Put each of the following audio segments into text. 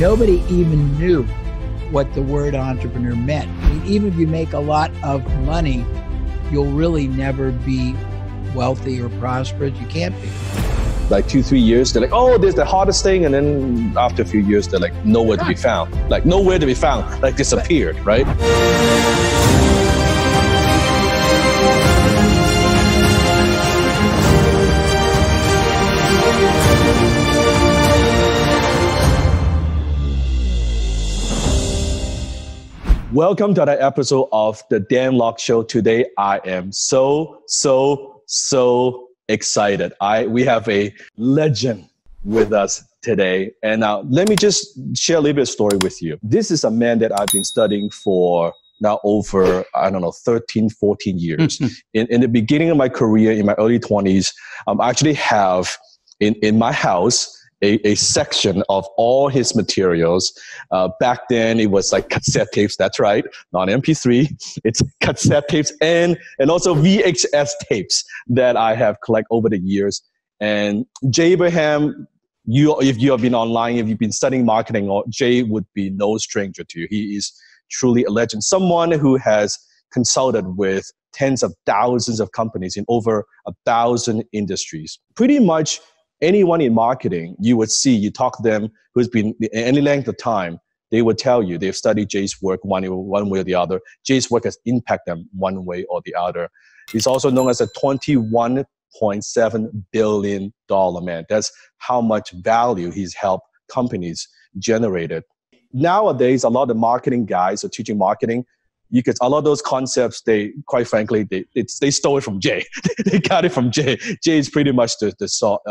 Nobody even knew what the word entrepreneur meant. I mean, even if you make a lot of money, you'll really never be wealthy or prosperous. You can't be. Like 2-3 years, they're like, oh, this is the hardest thing. And then after a few years, they're like, nowhere to be found. Like nowhere to be found, like disappeared, right? Welcome to another episode of the Dan Lok Show. Today, I am so excited. We have a legend with us today. And now let me just share a little bit of story with you. This is a man that I've been studying for now over, I don't know, 13, 14 years. In the beginning of my career, in my early 20s, I actually have in my house a section of all his materials. Back then, it was like cassette tapes. That's right, not MP3. It's cassette tapes and also VHS tapes that I have collected over the years. And Jay Abraham, if you have been online, if you've been studying marketing, Jay would be no stranger to you. He is truly a legend. Someone who has consulted with tens of thousands of companies in over 1,000 industries. Pretty much anyone in marketing, you would see, you talk to them who's been any length of time, they would tell you they've studied Jay's work one way or the other. Jay's work has impacted them one way or the other. He's also known as a $21.7 billion man. That's how much value he's helped companies generate. Nowadays, a lot of marketing guys are teaching marketing. You could, a lot of those concepts, they stole it from Jay. They got it from Jay. Jay is pretty much the source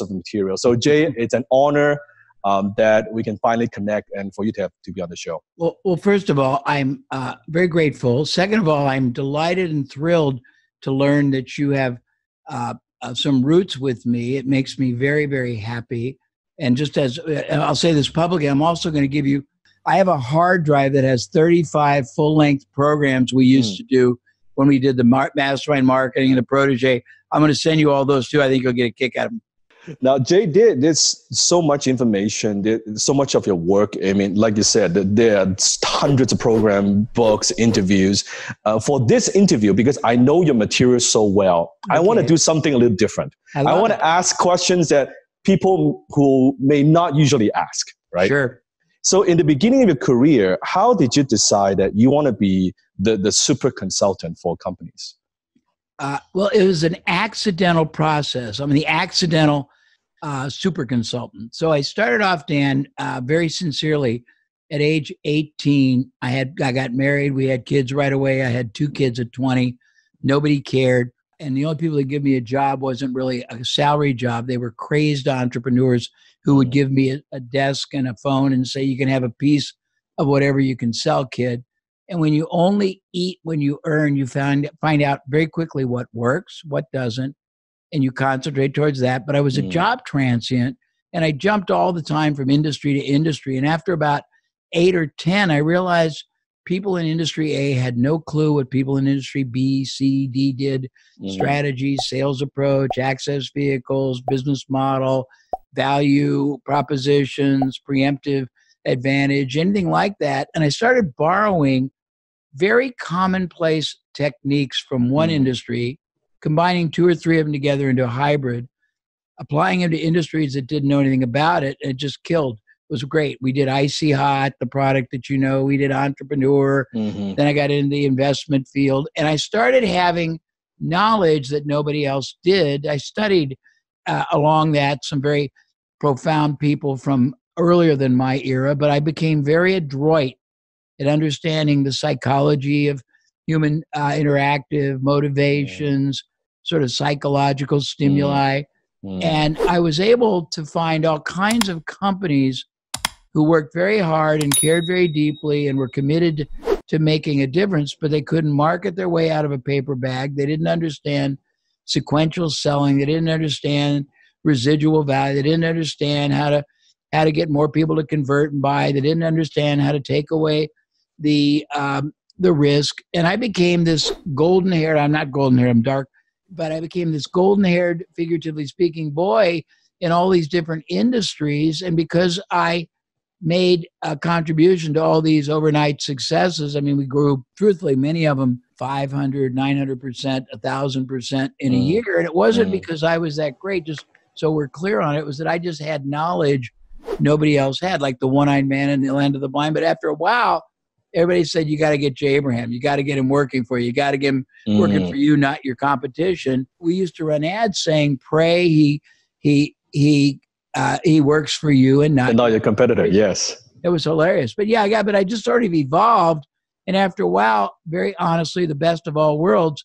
of the material. So Jay, it's an honor that we can finally connect and for you to be on the show. Well, first of all, I'm very grateful. Second of all, I'm delighted and thrilled to learn that you have some roots with me. It makes me very, very happy. And just as I'll say this publicly, I'm also going to give you, I have a hard drive that has 35 full-length programs we used to do when we did the mastermind marketing and the protege. I'm going to send you all those too. I think you'll get a kick out of them. Now, Jay, there's so much information, there's so much of your work. I mean, like you said, there are hundreds of programs, books, interviews. For this interview, because I know your material so well, okay, I want to do something a little different. I want to ask questions that people who may not usually ask, right? Sure. So in the beginning of your career, how did you decide that you want to be the super consultant for companies? Well, it was an accidental process. I'm the accidental super consultant. So I started off, Dan, very sincerely. At age 18, I got married. We had kids right away. I had 2 kids at 20. Nobody cared. And the only people that give me a job wasn't really a salary job. They were crazed entrepreneurs who would give me a desk and a phone and say, you can have a piece of whatever you can sell, kid. And when you only eat when you earn, you find out very quickly what works, what doesn't, and you concentrate towards that. But I was a job transient, and I jumped all the time from industry to industry. And after about 8 or 10, I realized people in industry A had no clue what people in industry B, C, D did. Strategies, sales approach, access vehicles, business model, value propositions, preemptive advantage, anything like that. And I started borrowing very commonplace techniques from one industry, combining 2 or 3 of them together into a hybrid, applying them to industries that didn't know anything about it, and it just killed. Was great. We did Icy Hot, the product that you know. We did Entrepreneur. Then I got into the investment field. And I started having knowledge that nobody else did. I studied along that some very profound people from earlier than my era, but I became very adroit at understanding the psychology of human interactive motivations, sort of psychological stimuli. And I was able to find all kinds of companies who worked very hard and cared very deeply and were committed to making a difference, but they couldn't market their way out of a paper bag. They didn't understand sequential selling. They didn't understand residual value. They didn't understand how to get more people to convert and buy. They didn't understand how to take away the risk. And I became this golden-haired, I'm not golden-haired, I'm dark, but I became this golden-haired, figuratively speaking, boy in all these different industries. And because I made a contribution to all these overnight successes. I mean, we grew, truthfully, many of them 500, 900%, 1,000% in a year. And it wasn't because I was that great, just so we're clear on it, was that I just had knowledge nobody else had, like the one-eyed man in the land of the blind. But after a while, everybody said, you got to get Jay Abraham. You got to get him working for you. You got to get him working for you, not your competition. We used to run ads saying, pray he works for you and not your competitor. Yes. It was hilarious. But yeah, but I just sort of evolved. And after a while, very honestly, the best of all worlds,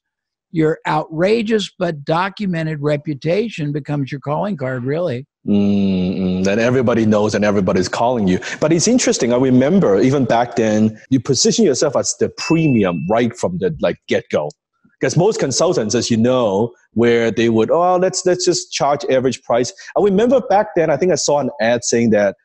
your outrageous but documented reputation becomes your calling card, really. That everybody knows and everybody's calling you. But it's interesting. I remember even back then, you position yourself as the premium right from the get-go. Because most consultants, as you know, where they would, let's just charge average price. I remember back then, I think I saw an ad saying that,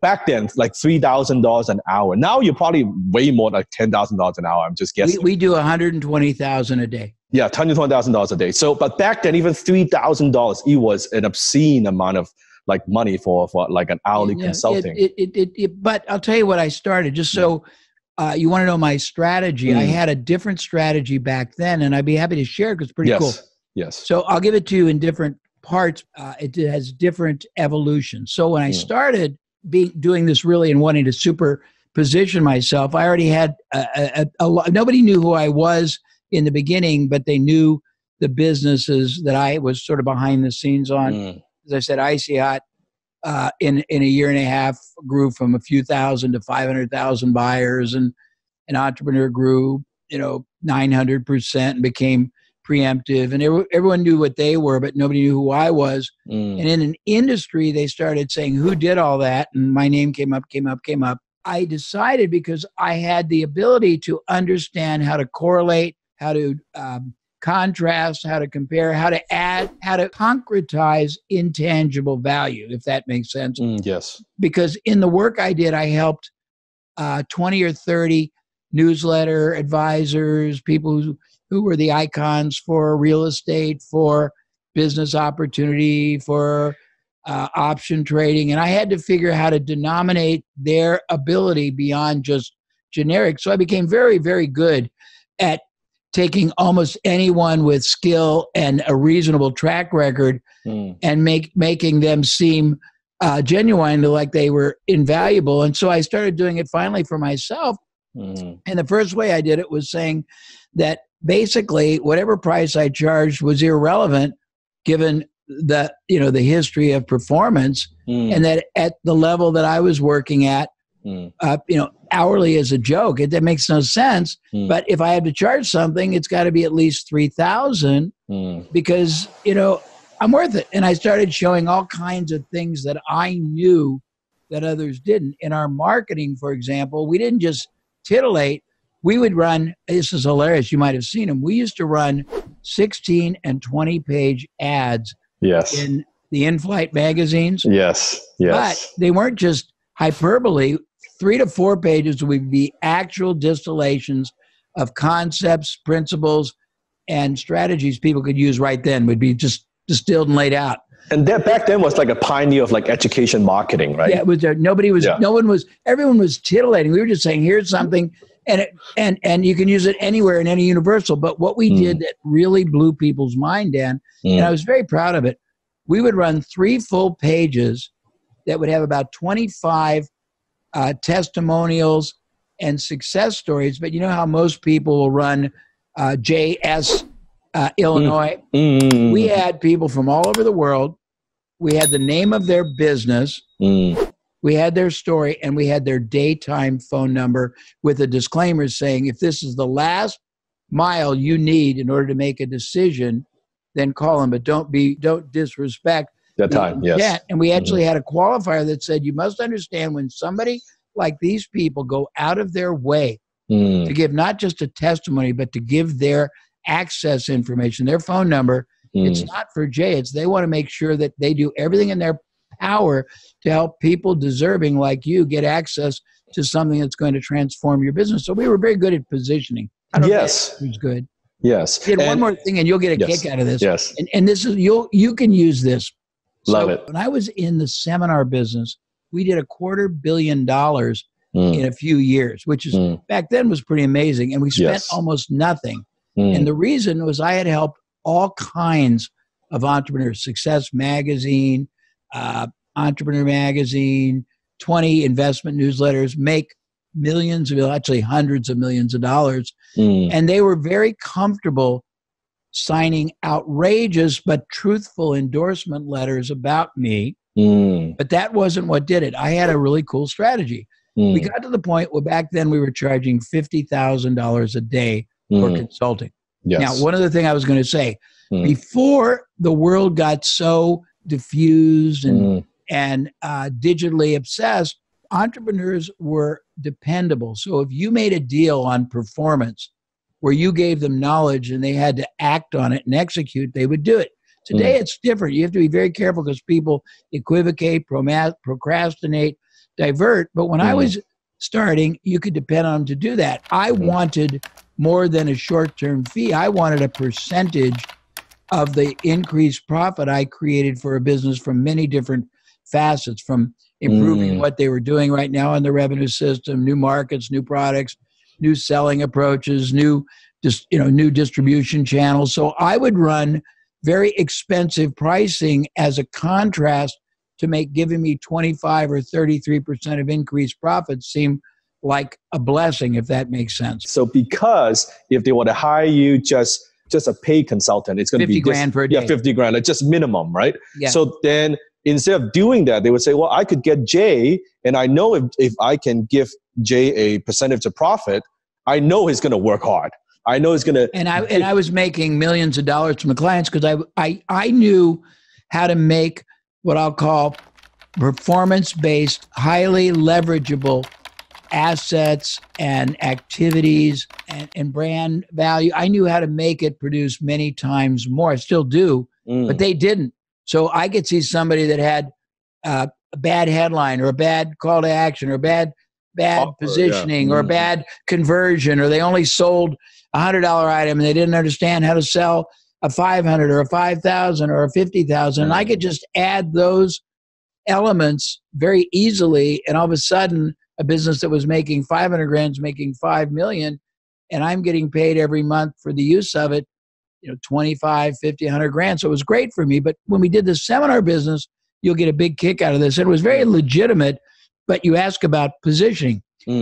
back then, $3,000 an hour. Now you're probably way more like $10,000 an hour. I'm just guessing. We do $120,000 a day. Yeah, $120,000 a day. So, but back then, even $3,000, it was an obscene amount of money for an hourly consulting. But I'll tell you what I started. Just so you want to know my strategy. I had a different strategy back then, and I'd be happy to share because it's pretty cool. Yes. So I'll give it to you in different parts. It has different evolution. So when I started doing this really and wanting to superposition myself, I already had nobody knew who I was in the beginning, but they knew the businesses that I was sort of behind the scenes on. As I said, Icy Hot in a year and a half grew from a few thousand to 500,000 buyers, and an entrepreneur grew, 900% and became preemptive. And everyone knew what they were, but nobody knew who I was. And in an industry, they started saying, who did all that? And my name came up. I decided because I had the ability to understand how to correlate, how to contrast, how to compare, how to add, how to concretize intangible value, if that makes sense. Yes. Because in the work I did, I helped 20 or 30 newsletter advisors, people who were the icons for real estate, for business opportunity, for option trading. And I had to figure out how to denominate their ability beyond just generic. So I became very, very good at taking almost anyone with skill and a reasonable track record and making them seem genuinely like they were invaluable. And so I started doing it finally for myself. And the first way I did it was saying that basically whatever price I charged was irrelevant given the, the history of performance and that at the level that I was working at, hourly is a joke. That makes no sense. But if I had to charge something, it's got to be at least $3,000 because, I'm worth it. And I started showing all kinds of things that I knew that others didn't. In our marketing, for example, we didn't just titillate. We would run, this is hilarious, you might have seen them. We used to run 16 and 20-page ads in the in-flight magazines. Yes. But they weren't just hyperbole. 3 to 4 pages would be actual distillations of concepts, principles, and strategies people could use right then, would be just distilled and laid out. And that back then was like a pioneer of education marketing, right? Yeah, it was there. Everyone was titillating. We were just saying, here's something, and you can use it anywhere in any universal. But what we did that really blew people's mind, Dan, and I was very proud of it, we would run 3 full pages that would have about 25 testimonials and success stories. But you know how most people will run JS Illinois? We had people from all over the world. We had the name of their business. We had their story, and we had their daytime phone number with a disclaimer saying, if this is the last mile you need in order to make a decision, then call them, but don't disrespect that time. Yes. And we actually had a qualifier that said, you must understand when somebody like these people go out of their way to give not just a testimony, but to give their access information, their phone number, it's not for Jay. They want to make sure that they do everything in their power to help people deserving like you get access to something that's going to transform your business. So we were very good at positioning. It was good. Yes. And one more thing, and you'll get a kick out of this. Yes. And this is, you can use this. Love it. When I was in the seminar business, we did $250 million in a few years, which is back then was pretty amazing. And we spent almost nothing. And the reason was I had helped all kinds of entrepreneurs, Success Magazine, Entrepreneur Magazine, 20 investment newsletters, make millions of, actually hundreds of millions of dollars. And they were very comfortable signing outrageous but truthful endorsement letters about me. But that wasn't what did it. I had a really cool strategy. We got to the point where back then we were charging $50,000 a day for consulting. Now, one other thing I was going to say, before the world got so diffused and digitally obsessed, entrepreneurs were dependable. So if you made a deal on performance where you gave them knowledge and they had to act on it and execute, they would do it. Today, it's different. You have to be very careful because people equivocate, procrastinate, divert. But when I was starting, you could depend on them to do that. I wanted more than a short-term fee. I wanted a percentage of the increased profit I created for a business from many different facets, from improving what they were doing right now in the revenue system, new markets, new products, new selling approaches, new distribution channels. So I would run very expensive pricing as a contrast to make giving me 25 or 33% of increased profits seem like a blessing, if that makes sense. So because if they were to hire you just a paid consultant, it's going to be $50,000 per day. Yeah, $50,000, like just minimum, right? Yeah. So then instead of doing that, they would say, well, I could get Jay, and I know if I can give Jay a percentage of profit, I know he's going to work hard. I know he's going to... And I was making millions of dollars from the clients because I knew how to make what I'll call performance-based, highly leverageable assets and activities and brand value. I knew how to make it produce many times more. I still do, but they didn't. So I could see somebody that had a bad headline or a bad call to action or bad offer, positioning or bad conversion, or they only sold $100 item and they didn't understand how to sell a $500 or a $5,000 or a $50,000. And I could just add those elements very easily. And all of a sudden, a business that was making $500,000 is making $5 million, and I'm getting paid every month for the use of it, $25, $50, $100,000. So it was great for me. But when we did the seminar business, you'll get a big kick out of this. It was very legitimate, but you ask about positioning.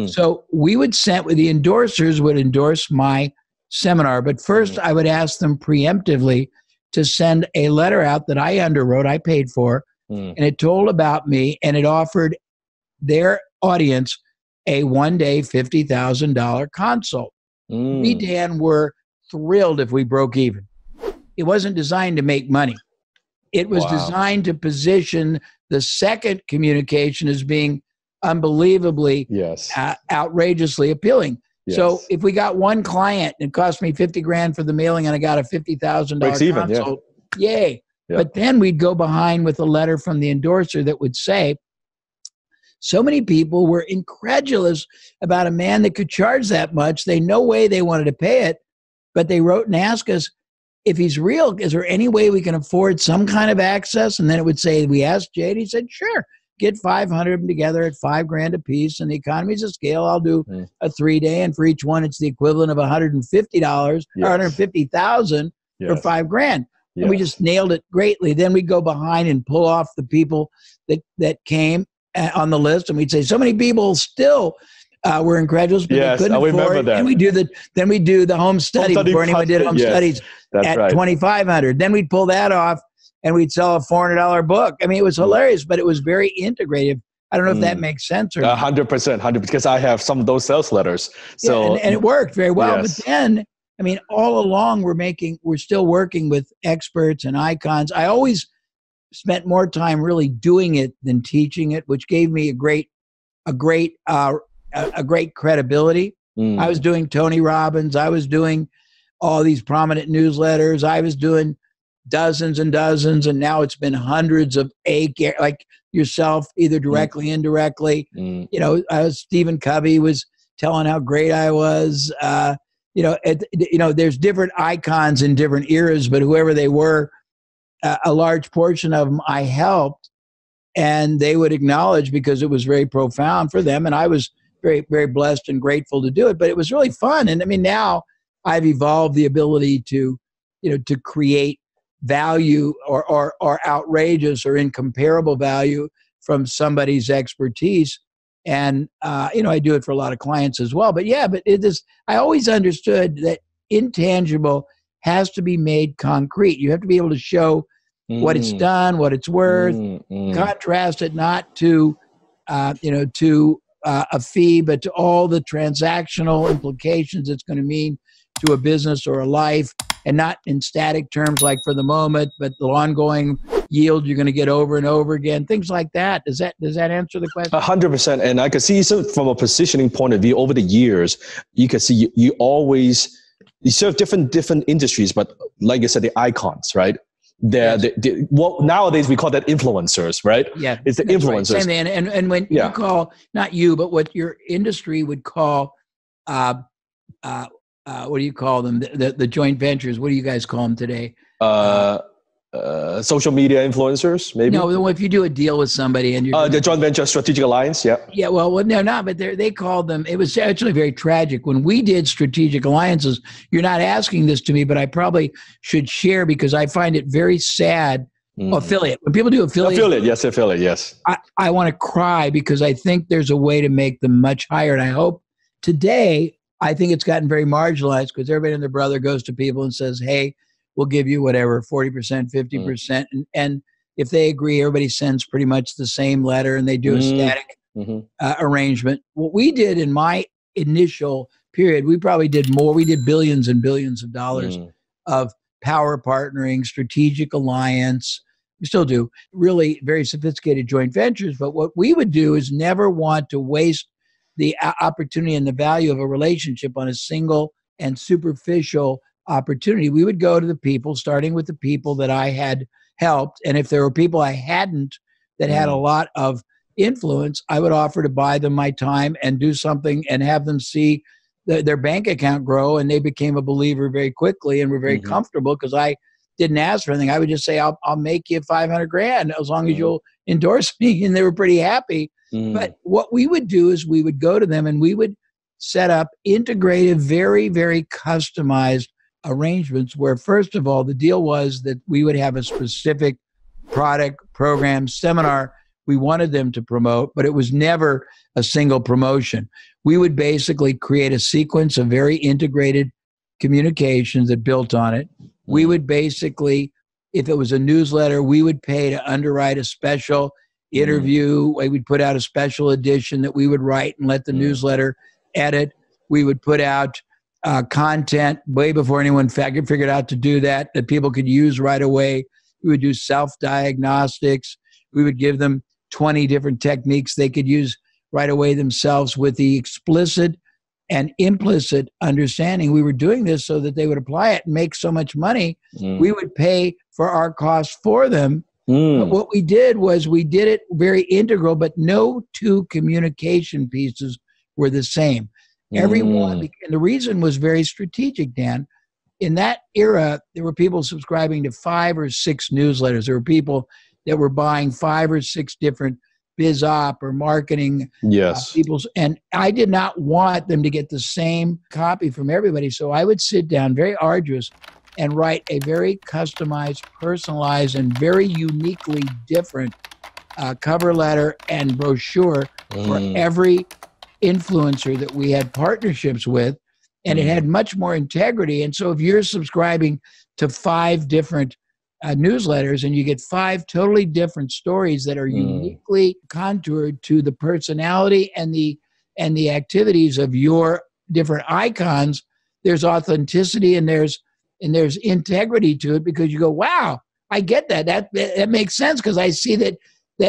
So we would send, the endorsers would endorse my seminar. But first I would ask them preemptively to send a letter out that I underwrote, I paid for, and it told about me, and it offered their audience a one-day $50,000 consult. Me, Dan, were thrilled if we broke even. It wasn't designed to make money. It was designed to position the second communication as being unbelievably, outrageously appealing. Yes. So if we got one client and it cost me $50,000 for the mailing and I got a $50,000 consult, yay. Yep. But then we'd go behind with a letter from the endorser that would say, so many people were incredulous about a man that could charge that much. They no way they wanted to pay it, but they wrote and asked us, if he's real, is there any way we can afford some kind of access? And then it would say, we asked Jay, and he said, sure, get 500 of them together at $5,000 a piece. And the economies of scale, I'll do a 3-day. And for each one, it's the equivalent of $150 or $150,000 for $5,000. Yes. And we just nailed it greatly. Then we'd go behind and pull off the people that came on the list. And we'd say, so many people still were incredulous, but they couldn't afford it. That. And we do the home study before anyone did home studies at $2,500. Then we'd pull that off and we'd sell a $400 book. I mean, it was hilarious, but it was very integrative. I don't know if that makes sense or not. 100%, because I have some of those sales letters. So and it worked very well. Yes. But then, I mean, all along we're still working with experts and icons. I always spent more time really doing it than teaching it, which gave me a great credibility. I was doing Tony Robbins. I was doing all these prominent newsletters. I was doing dozens and dozens, and now it's been hundreds of like yourself, either directly, indirectly. Stephen Covey was telling how great I was. There's different icons in different eras, but whoever they were, a large portion of them I helped And they would acknowledge because it was very profound for them. And I was very, very blessed and grateful to do it. But it was really fun. And I mean, now I've evolved the ability to, you know, to create value or outrageous or incomparable value from somebody's expertise. And, you know, I do it for a lot of clients as well. But yeah, but it is, I always understood that intangible has to be made concrete. You have to be able to show what it's done, what it's worth, contrast it not to, you know, to a fee, but to all the transactional implications it's going to mean to a business or a life, and not in static terms like for the moment, but the ongoing yield you're going to get over and over again, things like that. Does that answer the question? 100%. And I could see some, from a positioning point of view over the years, you could see you always, you serve different industries, but like I said, the icons, right? Well, nowadays we call that influencers, right? Yeah. It's the influencers. Right. Same thing. And when you call, not you, but what your industry would call, what do you call them? The joint ventures. What do you guys call them today? Social media influencers, maybe? No, if you do a deal with somebody and you're the joint venture strategic alliance, yeah. Yeah, well, no, not, but they called them, it was actually very tragic. When we did strategic alliances, you're not asking this to me, but I probably should share because I find it very sad. Affiliate. When people do affiliate. Affiliate, yes. I want to cry because I think there's a way to make them much higher. And I hope today, I think it's gotten very marginalized because everybody and their brother goes to people and says, hey, we'll give you whatever, 40%, 50%. And if they agree, everybody sends pretty much the same letter and they do a static arrangement. What we did in my initial period, we probably did more. We did billions and billions of dollars of power partnering, strategic alliance. We still do really very sophisticated joint ventures. But what we would do is never want to waste the opportunity and the value of a relationship on a single and superficial opportunity. We would go to the people, starting with the people that I had helped. And if there were people I hadn't that had a lot of influence, I would offer to buy them my time and do something and have them see their bank account grow. And they became a believer very quickly and were very comfortable because I didn't ask for anything. I would just say, I'll make you 500 grand as long as you'll endorse me. And they were pretty happy. But what we would do is we would go to them and we would set up integrated, very, very customized arrangements where, first of all, the deal was that we would have a specific product, program, seminar we wanted them to promote, but it was never a single promotion. We would basically create a sequence of very integrated communications that built on it. We would basically, if it was a newsletter, we would pay to underwrite a special interview. We'd put out a special edition that we would write and let the newsletter edit. We would put out content way before anyone figured out to do that people could use right away. We would do self-diagnostics. We would give them 20 different techniques they could use right away themselves with the explicit and implicit understanding. We were doing this so that they would apply it and make so much money. We would pay for our costs for them. But what we did was we did it very integral, but no two communication pieces were the same. Everyone, and the reason was very strategic, Dan. In that era, there were people subscribing to 5 or 6 newsletters. There were people that were buying 5 or 6 different biz op or marketing people's. And I did not want them to get the same copy from everybody. So I would sit down, very arduous, and write a very customized, personalized, and very uniquely different cover letter and brochure for every influencer that we had partnerships with. And it had much more integrity. And so if you're subscribing to 5 different newsletters and you get 5 totally different stories that are uniquely contoured to the personality and the activities of your different icons, there's authenticity and there's integrity to it, because you go, wow, I get that. That makes sense, because I see that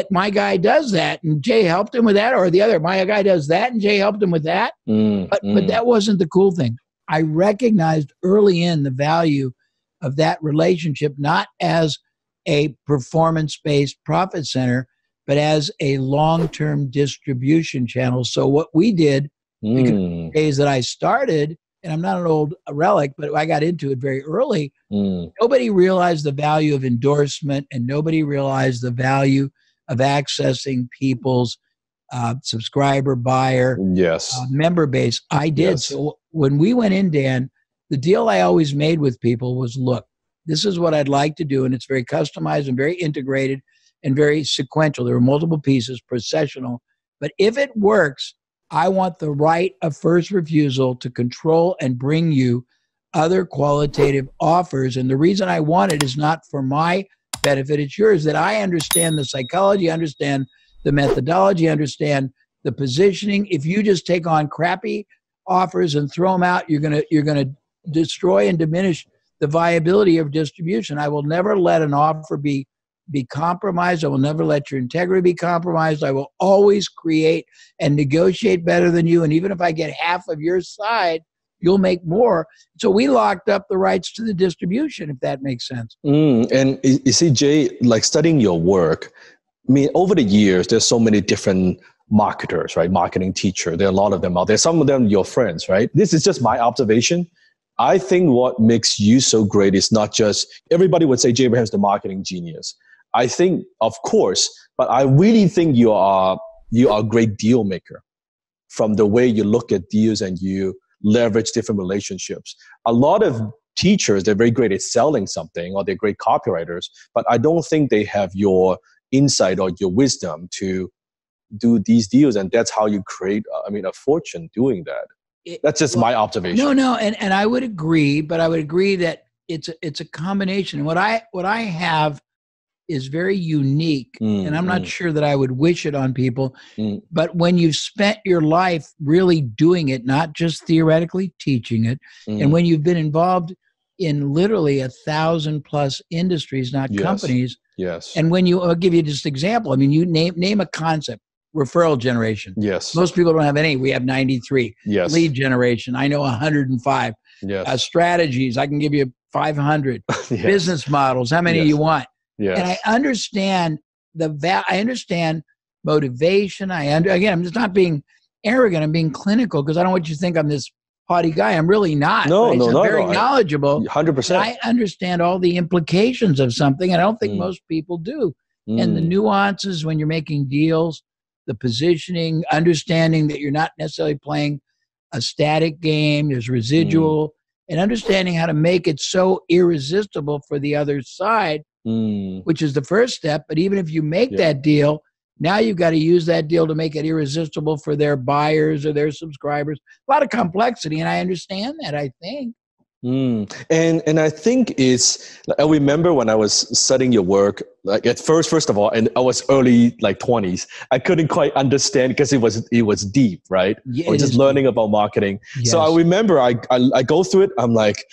my guy does that and Jay helped him with that, or the other, my guy does that and Jay helped him with that. But that wasn't the cool thing. I recognized early in the value of that relationship, not as a performance-based profit center, but as a long-term distribution channel. So what we did, the days that I started, and I'm not an old relic, but I got into it very early. Nobody realized the value of endorsement, and nobody realized the value of accessing people's subscriber, buyer, yes, member base. I did. Yes. So when we went in, Dan, the deal I always made with people was, look, this is what I'd like to do. And it's very customized and very integrated and very sequential. There are multiple pieces, processional. But if it works, I want the right of first refusal to control and bring you other qualitative offers. And the reason I want it is not for my benefit, it's yours, that I understand the psychology, understand the methodology, understand the positioning. If you just take on crappy offers and throw them out, you're gonna destroy and diminish the viability of distribution. I will never let an offer be compromised. I will never let your integrity be compromised. I will always create and negotiate better than you. And even if I get half of your side, you'll make more. So we locked up the rights to the distribution, if that makes sense. And you see, Jay, like studying your work, I mean, over the years, there's so many different marketers, right? Marketing teacher. There are a lot of them out there. Some of them, your friends, right? This is just my observation. I think what makes you so great is not just, everybody would say Jay Abraham's the marketing genius. I think, of course, but I really think you are a great deal maker from the way you look at deals and you leverage different relationships. A lot of teachers, they're very great at selling something or they're great copywriters, but I don't think they have your insight or your wisdom to do these deals. And that's how you create, I mean, a fortune doing that. That's just my observation. No. And I would agree, but I would agree that it's a combination. What I have is very unique, and I'm not sure that I would wish it on people, but when you've spent your life really doing it, not just theoretically teaching it, and when you've been involved in literally 1,000+ industries, not companies, and when you, I'll give you just an example, I mean, you name a concept, referral generation. Yes. Most people don't have any, we have 93. Yes. Lead generation, I know 105. Yes. Strategies, I can give you 500. Yes. Business models, how many you want? Yes. And I understand I understand motivation. Again, I'm just not being arrogant. I'm being clinical because I don't want you to think I'm this haughty guy. I'm really not. No, I'm very knowledgeable. 100%. I understand all the implications of something, and I don't think most people do. And the nuances when you're making deals, the positioning, understanding that you're not necessarily playing a static game. There's residual, and understanding how to make it so irresistible for the other side. Which is the first step. But even if you make that deal, now you've got to use that deal to make it irresistible for their buyers or their subscribers. A lot of complexity, and I understand that, I think. And I think it's, I remember when I was studying your work, like at first of all, and I was early, like 20s, I couldn't quite understand because it was deep, right? Yeah, or just learning about marketing. Yes. So I remember I go through it, I'm like,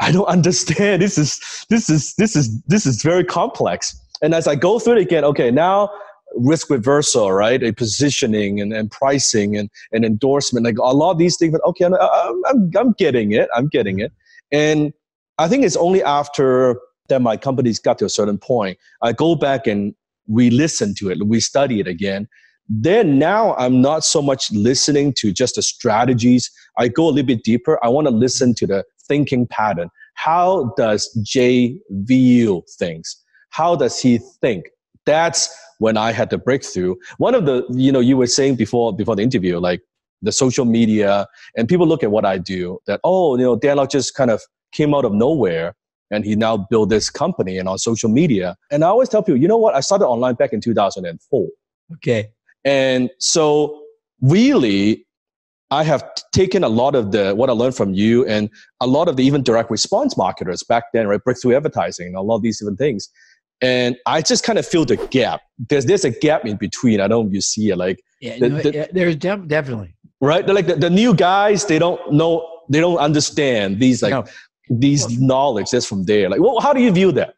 I don't understand. This is very complex. And as I go through it again, okay, now risk reversal, right? A positioning and pricing and endorsement, like a lot of these things. But okay, I'm getting it. I'm getting it. And I think it's only after that my company's got to a certain point, I go back and re-listen to it. We study it again. Then now I'm not so much listening to just the strategies. I go a little bit deeper. I want to listen to the thinking pattern. How does Jay view things? How does he think? That's when I had the breakthrough. One of the, you were saying before the interview, like the social media and people look at what I do that, Dan Lok just kind of came out of nowhere and he now built this company and on social media. And I always tell people, you know what? I started online back in 2004. Okay. And so really, I have taken a lot of what I learned from you and a lot of the even direct response marketers back then, right? Breakthrough advertising and a lot of these different things. And I just kind of feel the gap. There's a gap in between. I don't know if you see it. Like, there's definitely. Right? They're like the new guys, they don't know, they don't understand these knowledge that's from there. Like, well, how do you view that?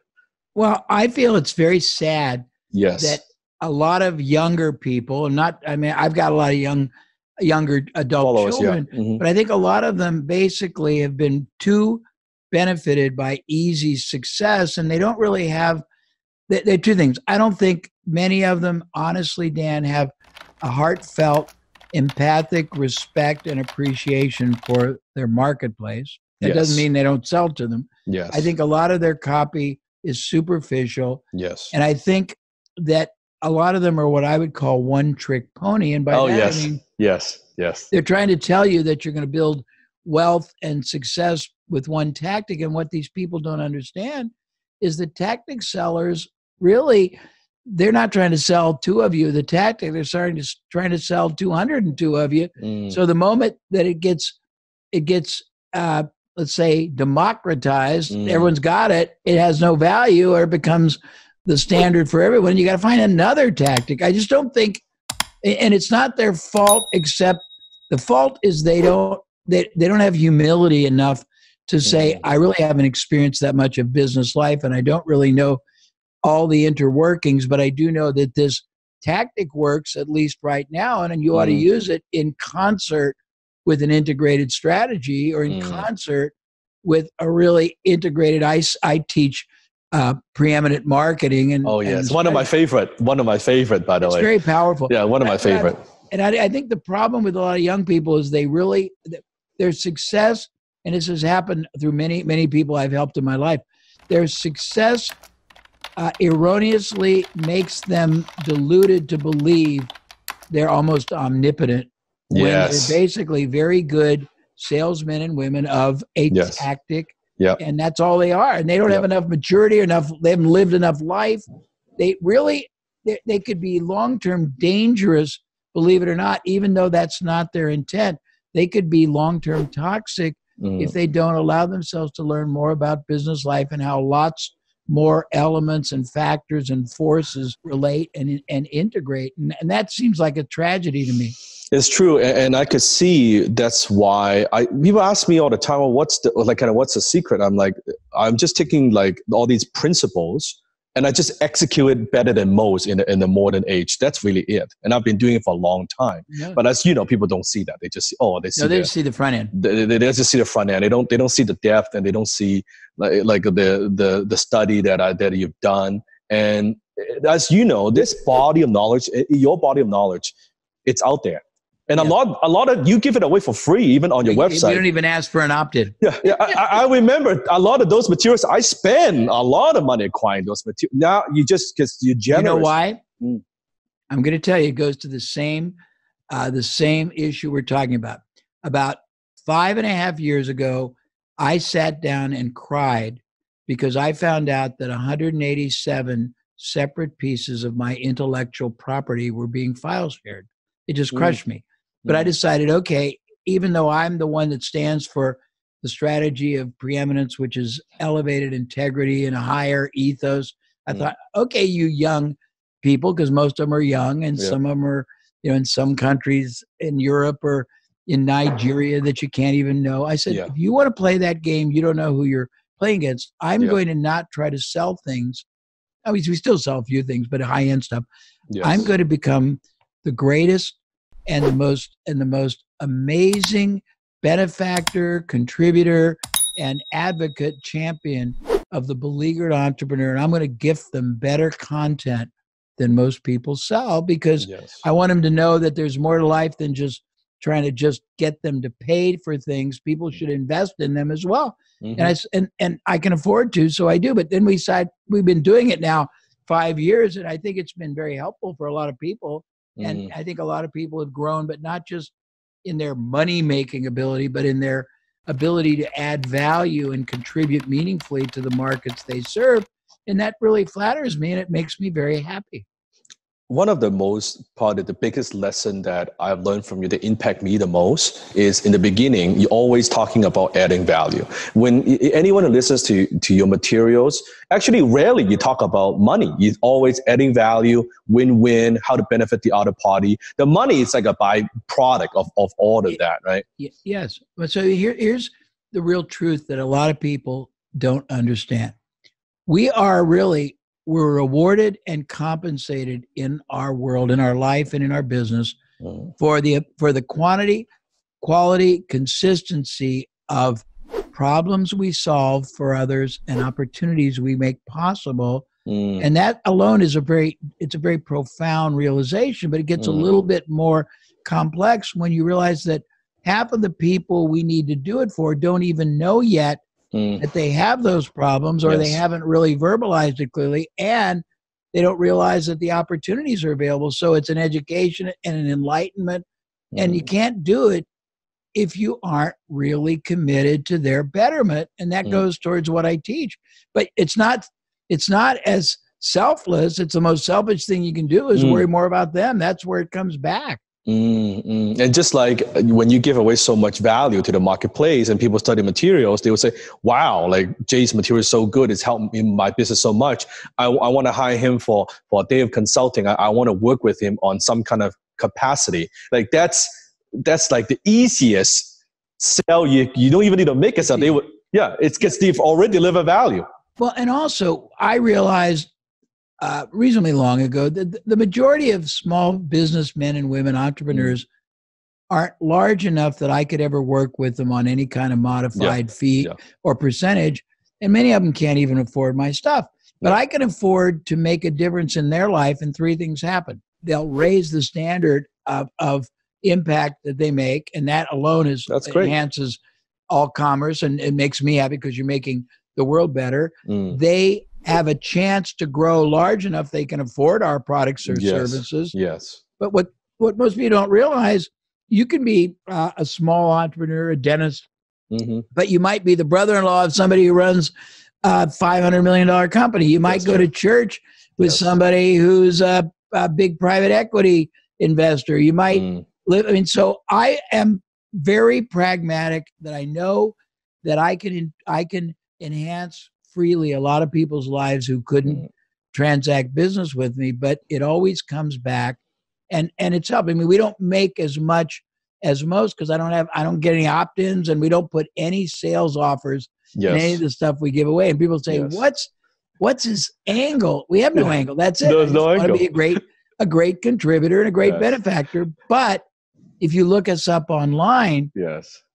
Well, I feel it's very sad that a lot of younger people, I've got a lot of younger adult children, but I think a lot of them basically have been too benefited by easy success, and they don't really have. They're two things. I don't think many of them, honestly, Dan, have a heartfelt, empathic respect and appreciation for their marketplace. That doesn't mean they don't sell to them. Yes. I think a lot of their copy is superficial. Yes, and I think that a lot of them are what I would call one-trick pony. And by that, I mean, they're trying to tell you that you're going to build wealth and success with one tactic. And what these people don't understand is the tactic sellers really, they're not trying to sell two of you the tactic. They're trying to sell 202 of you. Mm. So the moment that it gets let's say, democratized, everyone's got it, it has no value or it becomes the standard for everyone. You got to find another tactic. I just don't think, and it's not their fault, except the fault is they don't have humility enough to say, I really haven't experienced that much of business life and I don't really know all the interworkings, but I do know that this tactic works, at least right now, and you ought to use it in concert with an integrated strategy or in concert with a really integrated, I teach preeminent marketing. And it's one of my favorite, by the way. It's very powerful. Yeah, one of my favorite. And I think the problem with a lot of young people is they really, their success, and this has happened through many, many people I've helped in my life, their success erroneously makes them deluded to believe they're almost omnipotent. Yes. They're basically very good salesmen and women of a tactic. Yep. And that's all they are. And they don't have enough maturity, they haven't lived enough life. They really, they could be long-term dangerous, believe it or not, even though that's not their intent. They could be long-term toxic if they don't allow themselves to learn more about business life and how lots more elements and factors and forces relate and integrate. And that seems like a tragedy to me. It's true, and I could see that's why people ask me all the time, well, what's the secret? I'm like, I'm just taking like all these principles and I just execute it better than most in the modern age. That's really it. And I've been doing it for a long time. Yeah. But as you know, people don't see that. They just see, they see the front end. They just see the front end. They don't see the depth, and they don't see like the study that you've done. And as you know, this body of knowledge, your body of knowledge, it's out there. And a lot of you give it away for free, even on your website. You don't even ask for an opt-in. Yeah. I remember a lot of those materials. I spend a lot of money acquiring those materials. Now because you're generous. You know why? I'm going to tell you. It goes to the same issue we're talking about. About 5.5 years ago, I sat down and cried because I found out that 187 separate pieces of my intellectual property were being file shared. It just crushed me. But I decided, okay, even though I'm the one that stands for the strategy of preeminence, which is elevated integrity and a higher ethos, I thought, okay, you young people, because most of them are young and some of them are, in some countries in Europe or in Nigeria that you can't even know. I said, if you want to play that game, you don't know who you're playing against. I'm going to not try to sell things. I mean, we still sell a few things, but high-end stuff. Yes. I'm going to become the greatest and the most amazing benefactor, contributor, and advocate champion of the beleaguered entrepreneur. And I'm going to gift them better content than most people sell because I want them to know that there's more to life than just trying to just get them to pay for things. People should invest in them as well. And I can afford to, so I do. But then we've been doing it now 5 years, and I think it's been very helpful for a lot of people. And I think a lot of people have grown, but not just in their money-making ability, but in their ability to add value and contribute meaningfully to the markets they serve. And that really flatters me, and it makes me very happy. One of the biggest lesson that I've learned from you that impact me the most is in the beginning, you're always talking about adding value. When anyone who listens to your materials, actually rarely you talk about money. You're always adding value, win-win, how to benefit the other party. The money is like a byproduct of all of that, right? Yes. So here's the real truth that a lot of people don't understand. We're rewarded and compensated in our world, in our life, and in our business for the quantity, quality, consistency of problems we solve for others and opportunities we make possible. And that alone is a very profound realization, but it gets a little bit more complex when you realize that half of the people we need to do it for don't even know yet that they have those problems, or they haven't really verbalized it clearly, and they don't realize that the opportunities are available. So it's an education and an enlightenment. Mm-hmm. And you can't do it if you aren't really committed to their betterment. And that goes towards what I teach. But it's not as selfless. It's the most selfish thing you can do is worry more about them. That's where it comes back. Mm-hmm. And just like when you give away so much value to the marketplace and people study materials, they will say, wow, like Jay's material is so good. It's helped in my business so much. I want to hire him for a day of consulting. I want to work with him on some kind of capacity. Like that's like the easiest sell. You don't even need to make a sell. They would, yeah, it's because they've already delivered value. Well, and also I realized reasonably long ago, the majority of small businessmen and women entrepreneurs aren't large enough that I could ever work with them on any kind of modified fee or percentage. And many of them can't even afford my stuff. But I can afford to make a difference in their life, and three things happen. They'll raise the standard of impact that they make, and that alone enhances all commerce, and it makes me happy because you're making the world better. They have a chance to grow large enough they can afford our products or services. Yes. But what most people don't realize, you can be a small entrepreneur, a dentist, but you might be the brother-in-law of somebody who runs a $500 million company. You might go to church with somebody who's a big private equity investor. You might live. I mean, so I am very pragmatic that I know that I can enhance freely a lot of people's lives who couldn't transact business with me, but it always comes back and it's helping me. We don't make as much as most because I don't get any opt-ins, and we don't put any sales offers in any of the stuff we give away. And people say, what's his angle? We have no angle. That's it. There's no angle. I want to be a great contributor and a great benefactor. But if you look us up online,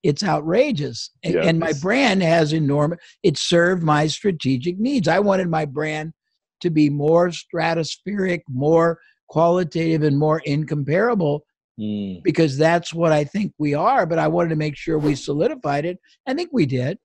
it's outrageous. And my brand has enormous, it served my strategic needs. I wanted my brand to be more stratospheric, more qualitative, and more incomparable because that's what I think we are. But I wanted to make sure we solidified it. I think we did.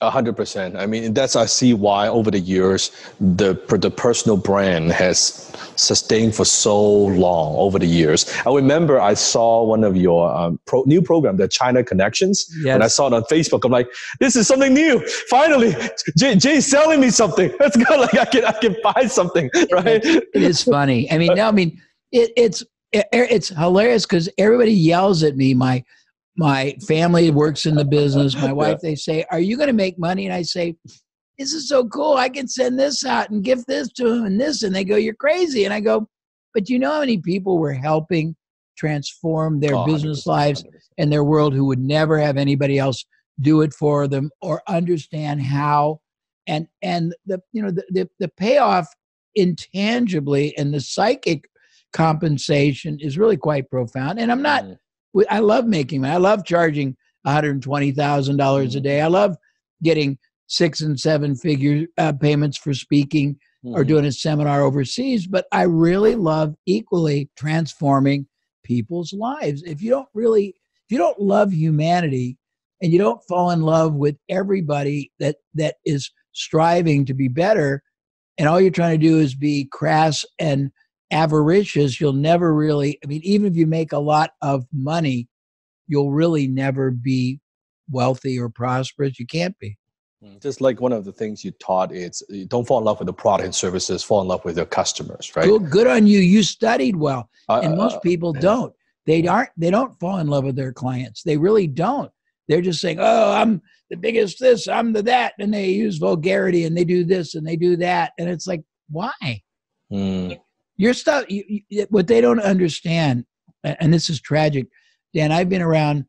100%. I mean, I see why over the years, the personal brand has sustained for so long over the years. I remember I saw one of your new program, the China Connections, and I saw it on Facebook. I'm like, this is something new. Finally, Jay's selling me something. That's good. Like I can buy something, right? It is funny. I mean, it's hilarious because everybody yells at me. My family works in the business. My wife, they say, are you going to make money? And I say, this is so cool. I can send this out and gift this to them and this. And they go, you're crazy. And I go, but you know how many people we're helping transform their business lives and their world who would never have anybody else do it for them or understand how? And the payoff intangibly and the psychic compensation is really quite profound. And I'm not... I love making money. I love charging $120,000 a day. I love getting 6- and 7-figure payments for speaking or doing a seminar overseas. But I really love equally transforming people's lives. If you don't love humanity and you don't fall in love with everybody that is striving to be better, and all you're trying to do is be crass and avaricious, you'll never really, I mean, even if you make a lot of money, you'll really never be wealthy or prosperous. You can't be. Just like one of the things you taught, it's don't fall in love with the product and services, fall in love with your customers, right? Good on you. You studied well. And most people don't. They don't fall in love with their clients. They really don't. They're just saying, oh, I'm the biggest this, I'm the that. And they use vulgarity and they do this and they do that. And it's like, why? Your stuff, what they don't understand, and this is tragic, Dan, I've been around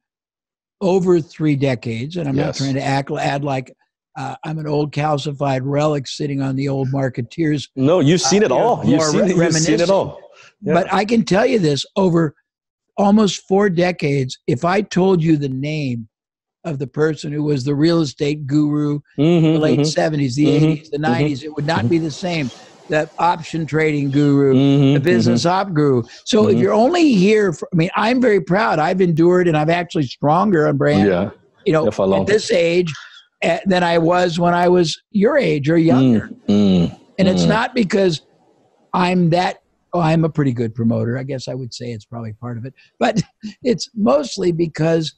over 3 decades, and I'm not trying to add like I'm an old calcified relic sitting on the old marketeers. No, you've seen it all. You've seen it all. Yeah. But I can tell you this, over almost 4 decades, if I told you the name of the person who was the real estate guru in the late 70s, the 80s, the 90s, it would not be the same. The option trading guru, the business op guru. So if you're only here, I'm very proud. I've endured, and I'm actually stronger on brand, at this age than I was when I was your age or younger. And it's not because I'm a pretty good promoter. I guess I would say it's probably part of it, but it's mostly because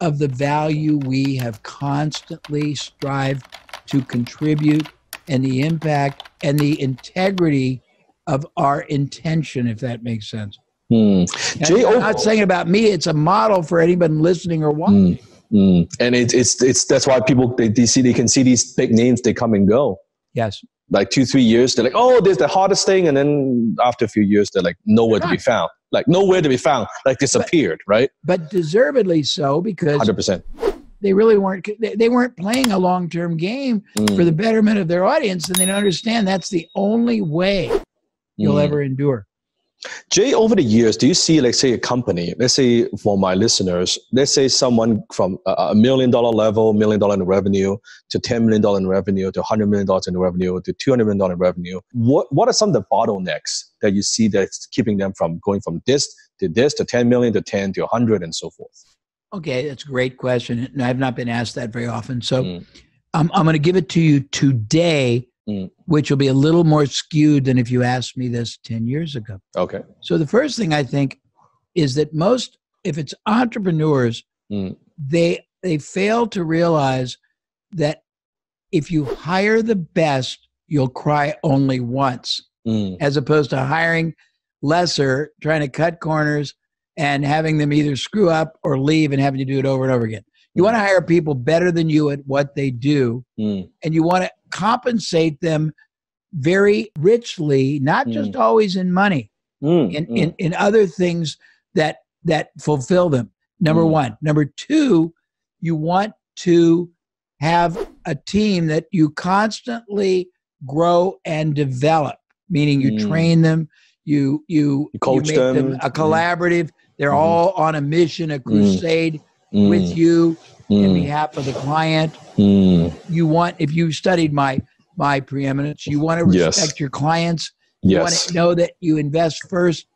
of the value we have constantly strived to contribute and the impact and the integrity of our intention, if that makes sense. I'm not saying about me, it's a model for anybody listening or watching. And it's that's why people, they can see these big names, they come and go. Yes. Like 2-3 years, they're like, oh, there's the hardest thing. And then after a few years, they're like, nowhere to be found. Like nowhere to be found, like disappeared, right? But deservedly so, because 100%. They really weren't, they weren't playing a long-term game for the betterment of their audience. And they don't understand that's the only way you'll ever endure. Jay, over the years, do you see, like, say, a company, let's say for my listeners, let's say someone from a $1 million level, $1 million in revenue, to $10 million in revenue, to $100 million in revenue, to $200 million in revenue. What are some of the bottlenecks that you see that's keeping them from going from this, to 10 million, to 10, to 100, and so forth? Okay, that's a great question. And I've not been asked that very often. So I'm going to give it to you today, which will be a little more skewed than if you asked me this 10 years ago. Okay. So the first thing I think is that most, if it's entrepreneurs, they fail to realize that if you hire the best, you'll cry only once, as opposed to hiring lesser, trying to cut corners and having them either screw up or leave and having to do it over and over again. You want to hire people better than you at what they do, and you want to compensate them very richly, not just always in money, in other things that fulfill them, number one. Number two, you want to have a team that you constantly grow and develop, meaning you train them, you coach them a collaborative. They're all on a mission, a crusade with you in behalf of the client. You want, if you studied my preeminence, you want to respect your clients. You want to know that you invest first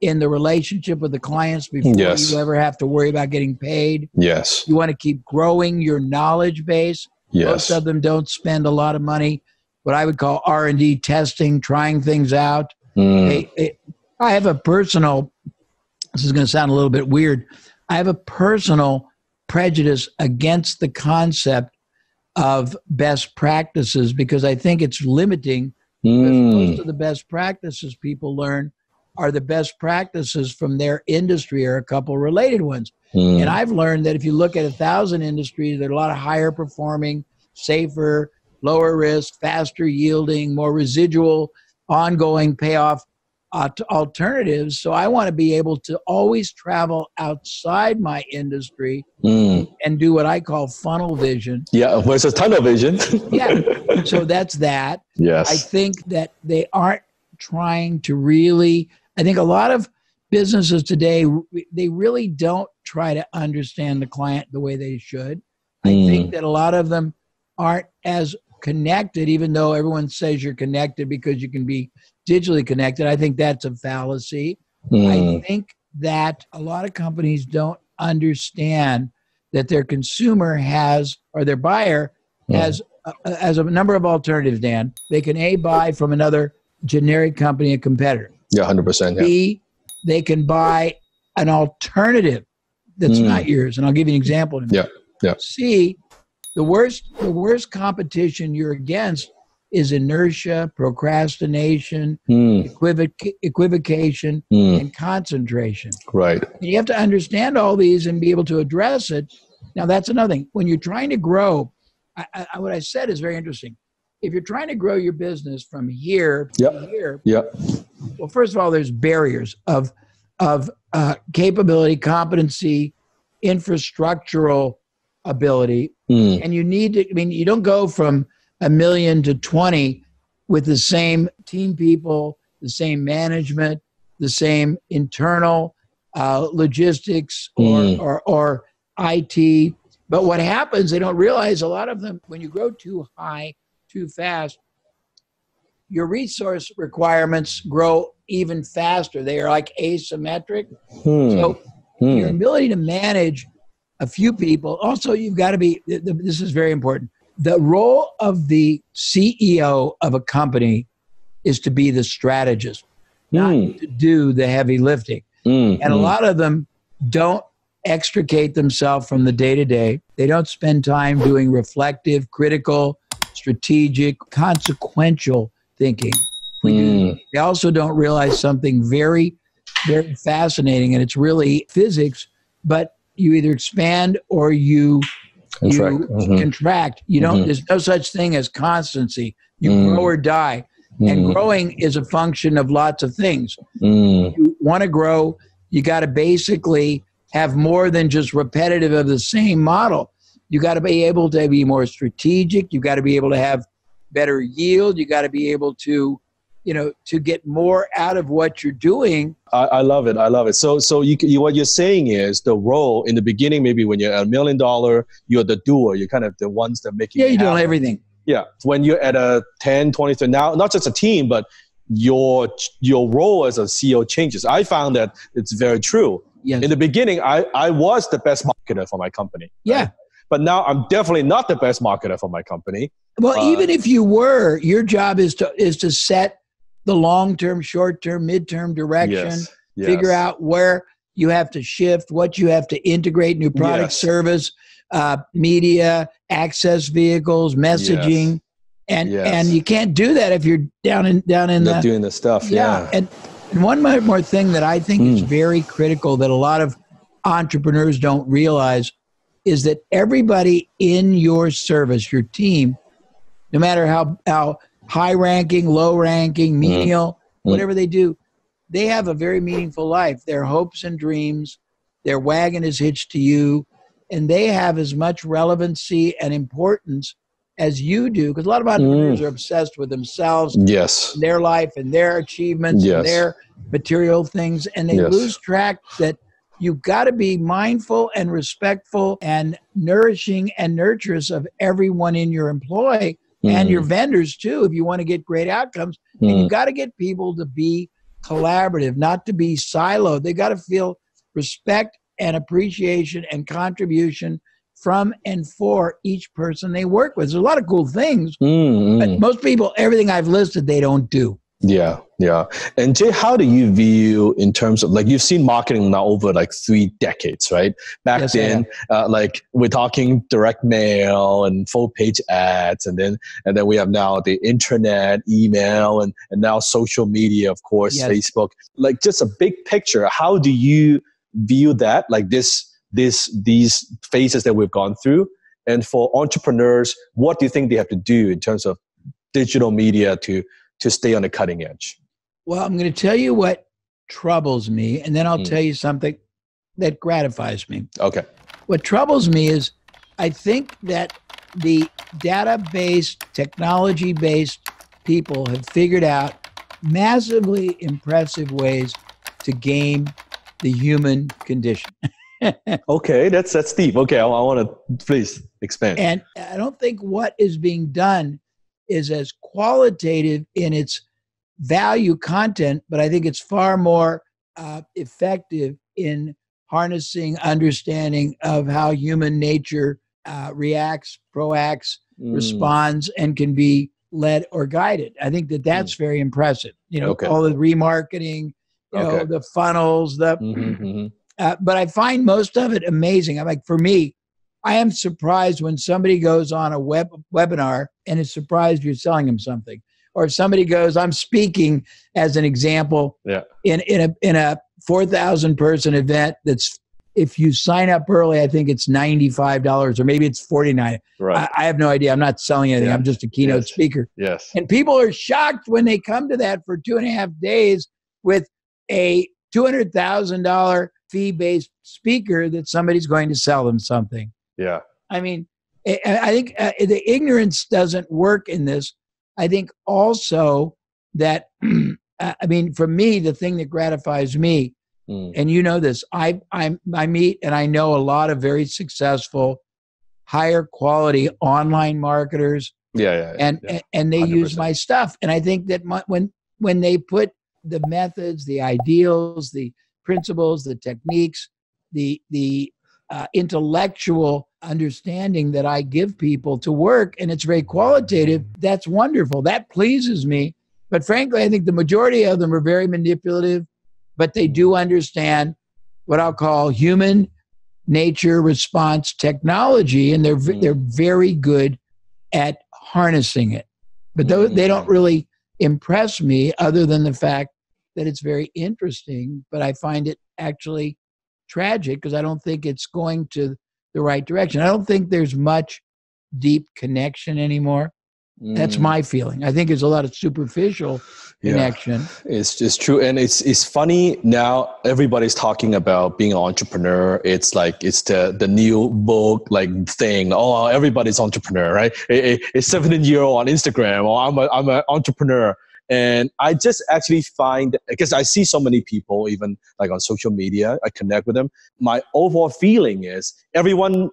in the relationship with the clients before you ever have to worry about getting paid. You want to keep growing your knowledge base. Most of them don't spend a lot of money, what I would call R&D testing, trying things out. I have a personal, this is going to sound a little bit weird, I have a personal prejudice against the concept of best practices, because I think it's limiting, because most of the best practices people learn are the best practices from their industry or a couple related ones. And I've learned that if you look at 1,000 industries, there are a lot of higher performing, safer, lower risk, faster yielding, more residual, ongoing payoff alternatives. So I want to be able to always travel outside my industry and do what I call funnel vision. Well, it's a tunnel vision. So that's that. I think that they aren't trying to really, I think a lot of businesses today, they really don't try to understand the client the way they should. I think that a lot of them aren't as connected, even though everyone says you're connected because you can be digitally connected. I think that's a fallacy. I think that a lot of companies don't understand that their consumer has, or their buyer has, as a number of alternatives, Dan. They can A, buy from another generic company, a competitor. 100%. B, they can buy an alternative that's not yours. And I'll give you an example. C, the worst competition you're against is inertia, procrastination, equivocation, and concentration. And you have to understand all these and be able to address it. Now, that's another thing. When you're trying to grow, what I said is very interesting. If you're trying to grow your business from here to here, well, first of all, there's barriers of capability, competency, infrastructural ability. And you need to, I mean, you don't go from 1 million to 20 with the same team people, the same management, the same internal logistics or IT. But what happens, they don't realize, a lot of them, when you grow too high, too fast, your resource requirements grow even faster. They are like asymmetric. So your ability to manage a few people, also you've got to be, this is very important, the role of the CEO of a company is to be the strategist, not to do the heavy lifting. And a lot of them don't extricate themselves from the day-to-day. They don't spend time doing reflective, critical, strategic, consequential thinking. They also don't realize something very, very fascinating, and it's really physics, but you either expand or you contract. You don't, there's no such thing as constancy. You grow or die. And growing is a function of lots of things. If you want to grow, you got to basically have more than just repetitive of the same model. You got to be able to be more strategic. You got to be able to have better yield. You got to be able to, you know, to get more out of what you're doing. I love it. I love it. So you, what you're saying is the role in the beginning, maybe when you're $1 million, you're the doer. You're kind of the ones that make it happen. Yeah, you're doing everything. Yeah. When you're at a 10, 20, now, not just a team, but your role as a CEO changes. I found that it's very true. Yes. In the beginning, I was the best marketer for my company. Yeah. Right? But now I'm definitely not the best marketer for my company. Well, even if you were, your job is to set the long-term, short-term, mid-term direction, figure out where you have to shift, what you have to integrate, new product, service, media, access vehicles, messaging. And you can't do that if you're down in not doing the stuff. Yeah. And one more thing that I think is very critical that a lot of entrepreneurs don't realize is that everybody in your service, your team, no matter how high ranking, low ranking, menial, whatever they do, they have a very meaningful life. Their hopes and dreams, their wagon is hitched to you, and they have as much relevancy and importance as you do. Because a lot of entrepreneurs are obsessed with themselves, and their life and their achievements and their material things, and they lose track that you've got to be mindful and respectful and nourishing and nurturous of everyone in your employ. And your vendors too, if you want to get great outcomes. And you've got to get people to be collaborative, not to be siloed. They got to feel respect and appreciation and contribution from and for each person they work with. There's a lot of cool things, but most people, everything I've listed, they don't do. Yeah, yeah. And Jay, how do you view in terms of, like, you've seen marketing now over like 3 decades, right? Back then, like we're talking direct mail and full page ads, and then we have now the internet, email, and now social media, of course, Facebook. Like, just a big picture, how do you view that, like these phases that we've gone through? And for entrepreneurs, what do you think they have to do in terms of digital media to stay on the cutting edge? Well, I'm going to tell you what troubles me, and then I'll tell you something that gratifies me. Okay. What troubles me is I think that the data-based, technology-based people have figured out massively impressive ways to game the human condition. Okay, that's deep. Okay, I want to please expand. And I don't think what is being done is as qualitative in its value content, but I think it's far more effective in harnessing understanding of how human nature reacts, proacts, responds, and can be led or guided. I think that's very impressive. You know, all the remarketing, you know, the funnels, but I find most of it amazing. I'm like, for me, I am surprised when somebody goes on a webinar and is surprised you're selling them something. Or if somebody goes, I'm speaking as an example in a 4,000 person event that's, if you sign up early, I think it's $95 or maybe it's $49. Right. I have no idea. I'm not selling anything. I'm just a keynote speaker. Yes. And people are shocked when they come to that for 2.5 days with a $200,000 fee-based speaker that somebody's going to sell them something. Yeah. I mean, I think the ignorance doesn't work in this. I think also that, I mean, for me, the thing that gratifies me, and you know this, I meet and I know a lot of very successful, higher quality online marketers. And they 100%. Use my stuff. And I think that when they put the methods, the ideals, the principles, the techniques, the intellectual understanding that I give people to work, and it's very qualitative, that's wonderful. That pleases me. But frankly, I think the majority of them are very manipulative, but they do understand what I'll call human nature response technology, and they're very good at harnessing it. But they don't really impress me other than the fact that it's very interesting, but I find it actually tragic because I don't think it's going to the right direction. I don't think there's much deep connection anymore. That's my feeling. I think there's a lot of superficial connection. It's just true. And it's funny now, everybody's talking about being an entrepreneur. It's like, it's the new book like thing. Oh, everybody's entrepreneur, right? It's 17-year-old on Instagram. Oh, I'm an entrepreneur. And I just actually find, because I see so many people, even like on social media, I connect with them. My overall feeling is everyone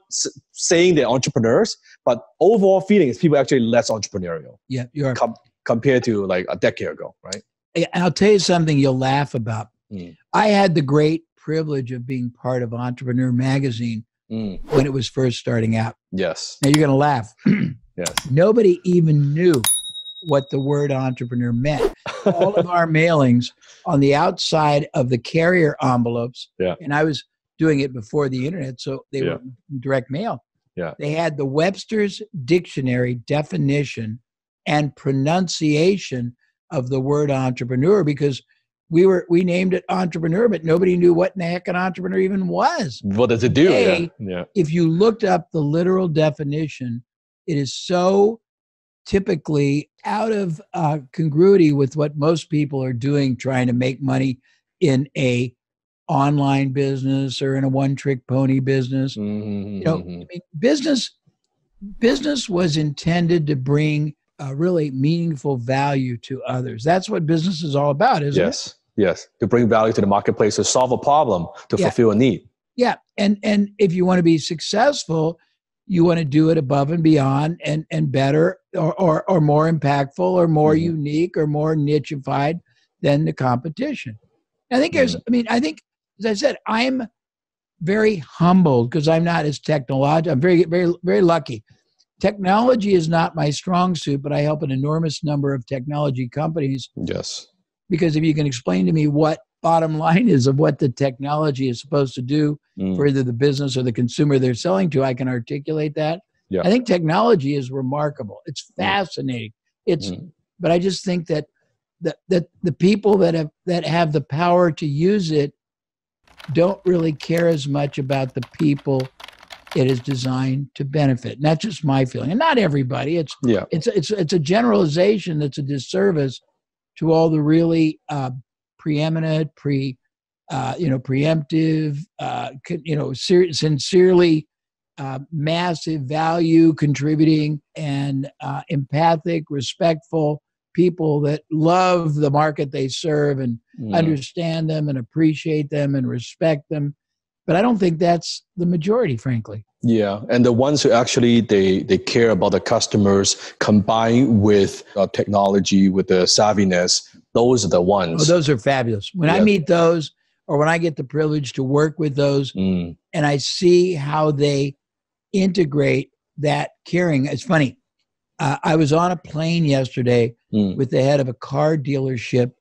saying they're entrepreneurs, but overall feeling is people actually less entrepreneurial. Yeah, you are. Compared to like a decade ago, right? I'll tell you something you'll laugh about. I had the great privilege of being part of Entrepreneur Magazine when it was first starting out. Yes. Now you're going to laugh. Yes. Nobody even knew what the word entrepreneur meant. All of our mailings on the outside of the carrier envelopes, and I was doing it before the internet, so they were direct mail. They had the Webster's Dictionary definition and pronunciation of the word entrepreneur, because we named it entrepreneur, but nobody knew what in the heck an entrepreneur even was. What does it do? Today, if you looked up the literal definition, it is so typically out of congruity with what most people are doing, trying to make money in a online business or in a one-trick pony business. You know, I mean, business was intended to bring really meaningful value to others. That's what business is all about, isn't it? Yes, to bring value to the marketplace, to solve a problem, to fulfill a need. Yeah, and if you want to be successful, you want to do it above and beyond and better or more impactful or more unique or more nicheified than the competition. I think there's, I mean, I think, as I said, I'm very humbled because I'm not as technological. I'm very, very, very lucky. Technology is not my strong suit, but I help an enormous number of technology companies. Yes. Because if you can explain to me what bottom line is of what the technology is supposed to do for either the business or the consumer they're selling to, I can articulate that. Yeah. I think technology is remarkable. It's fascinating. It's, but I just think that the people that have the power to use it don't really care as much about the people it is designed to benefit. And that's just my feeling. And not everybody. It's it's a generalization that's a disservice to all the really preeminent, preemptive, sincerely massive value contributing and empathic, respectful people that love the market they serve and understand them and appreciate them and respect them. But I don't think that's the majority, frankly. Yeah, and the ones who actually they care about the customers combined with technology, with the savviness, those are the ones. Oh, those are fabulous. When I meet those, or when I get the privilege to work with those, and I see how they integrate that caring. It's funny. I was on a plane yesterday with the head of a car dealership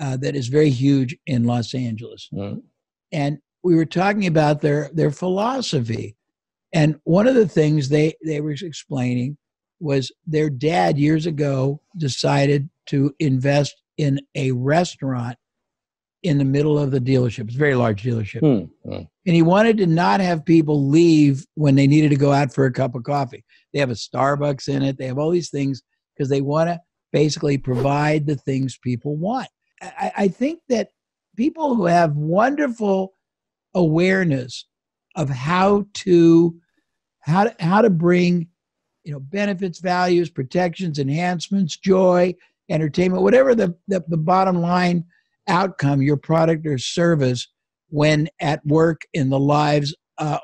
that is very huge in Los Angeles. And we were talking about their philosophy. And one of the things they were explaining was their dad years ago decided to invest in a restaurant in the middle of the dealership. It's a very large dealership. And he wanted to not have people leave when they needed to go out for a cup of coffee. They have a Starbucks in it. They have all these things because they want to basically provide the things people want. I think that people who have wonderful awareness of how to bring, you know, benefits, values, protections, enhancements, joy, entertainment, whatever the bottom line outcome, your product or service, when at work in the lives